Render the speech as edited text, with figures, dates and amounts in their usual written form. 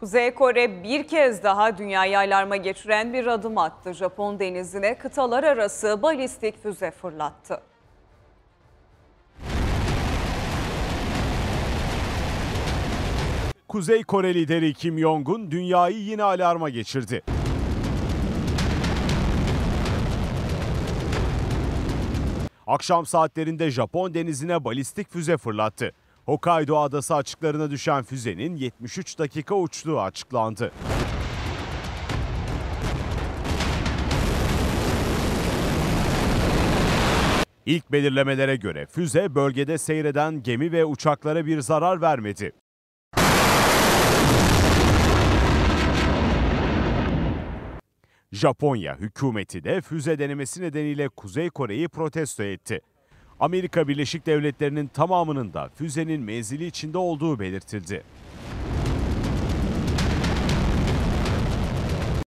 Kuzey Kore bir kez daha dünyayı alarma geçiren bir adım attı. Japon denizine kıtalar arası balistik füze fırlattı. Kuzey Kore lideri Kim Jong-un dünyayı yine alarma geçirdi. Akşam saatlerinde Japon denizine balistik füze fırlattı. Hokkaido adası açıklarına düşen füzenin 73 dakika uçtuğu açıklandı. İlk belirlemelere göre füze bölgede seyreden gemi ve uçaklara bir zarar vermedi. Japonya hükümeti de füze denemesi nedeniyle Kuzey Kore'yi protesto etti. Amerika Birleşik Devletleri'nin tamamının da füzenin menzili içinde olduğu belirtildi.